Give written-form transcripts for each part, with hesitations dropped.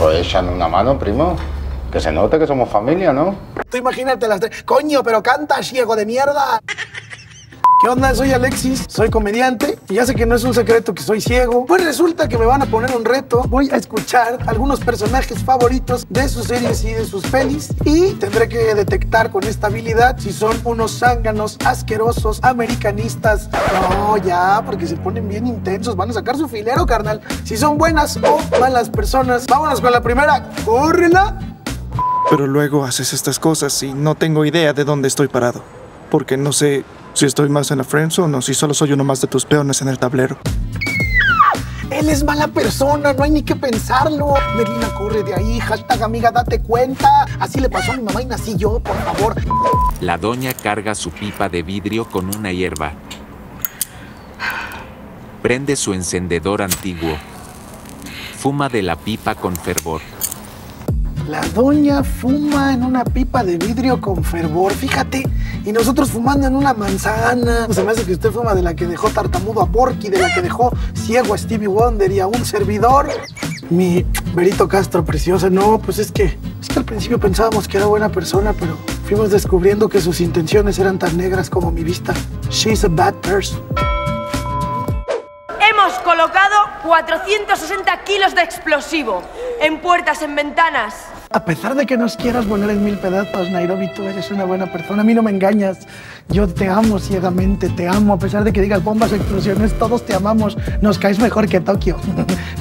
Pues échame una mano, primo. Que se note que somos familia, ¿no? Tú imagínate las tres. ¡Coño, pero canta, ciego de mierda! ¿Qué onda? Soy Alexis, soy comediante y ya sé que no es un secreto que soy ciego. Pues resulta que me van a poner un reto. Voy a escuchar algunos personajes favoritos de sus series y de sus pelis y tendré que detectar con esta habilidad si son unos zánganos asquerosos americanistas. No, ya, porque se ponen bien intensos. Van a sacar su filero, carnal. Si son buenas o malas personas. Vámonos con la primera. ¡Córrela! Pero luego haces estas cosas y no tengo idea de dónde estoy parado. Porque no sé si estoy más en la friendzone o si solo soy uno más de tus peones en el tablero. Él es mala persona, no hay ni que pensarlo. Merlina, corre de ahí. Hashtag amiga, date cuenta. Así le pasó a mi mamá y nací yo, por favor. La doña carga su pipa de vidrio con una hierba. Prende su encendedor antiguo. Fuma de la pipa con fervor. La doña fuma en una pipa de vidrio con fervor, fíjate. Y nosotros fumando en una manzana. Se me hace que usted fuma de la que dejó tartamudo a Porky, de la que dejó ciego a Stevie Wonder y a un servidor. Mi Berito Castro preciosa. No, pues es que al principio pensábamos que era buena persona, pero fuimos descubriendo que sus intenciones eran tan negras como mi vista. She's a bad person. Hemos colocado 460 kilos de explosivo en puertas, en ventanas. A pesar de que nos quieras poner en 1000 pedazos, Nairobi, tú eres una buena persona. A mí no me engañas. Yo te amo ciegamente, te amo. A pesar de que digas bombas, explosiones, todos te amamos. Nos caes mejor que Tokio.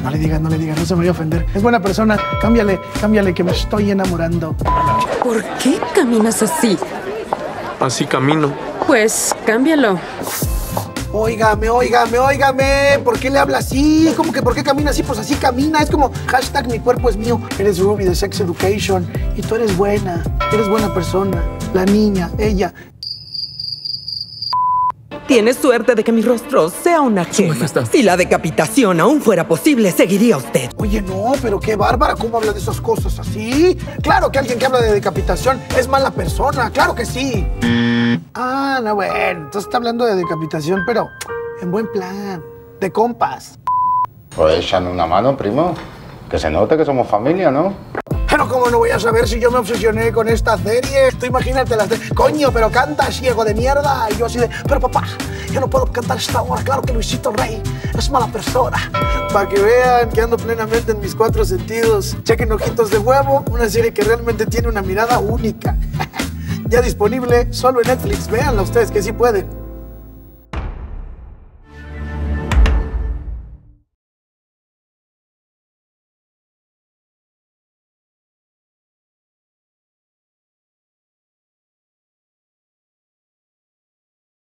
No le digas, no le digas, no se me vaya a ofender. Es buena persona. Cámbiale, cámbiale, que me estoy enamorando. ¿Por qué caminas así? Así camino. Pues cámbialo. Óigame, óigame, óigame. ¿Por qué le habla así? Como que ¿por qué camina así? Pues así camina. Es como hashtag mi cuerpo es mío. Eres Ruby de Sex Education y tú eres buena. Eres buena persona. La niña, ella. Tienes suerte de que mi rostro sea una gema. Si la decapitación aún fuera posible, seguiría usted. Oye, no, pero qué bárbara. ¿Cómo habla de esas cosas así? Claro que alguien que habla de decapitación es mala persona. Claro que sí. Ah, no, bueno, entonces está hablando de decapitación, pero en buen plan, de compas. Pues échame una mano, primo, que se note que somos familia, ¿no? Pero ¿cómo no voy a saber si yo me obsesioné con esta serie? Tú imagínate las de... Coño, pero canta, ciego de mierda. Y yo así de... Pero papá, yo no puedo cantar esta hora. Claro que Luisito Rey es mala persona. Para que vean que ando plenamente en mis 4 sentidos. Chequen Ojitos de Huevo, una serie que realmente tiene una mirada única. Ya disponible solo en Netflix. Véanla ustedes que sí pueden.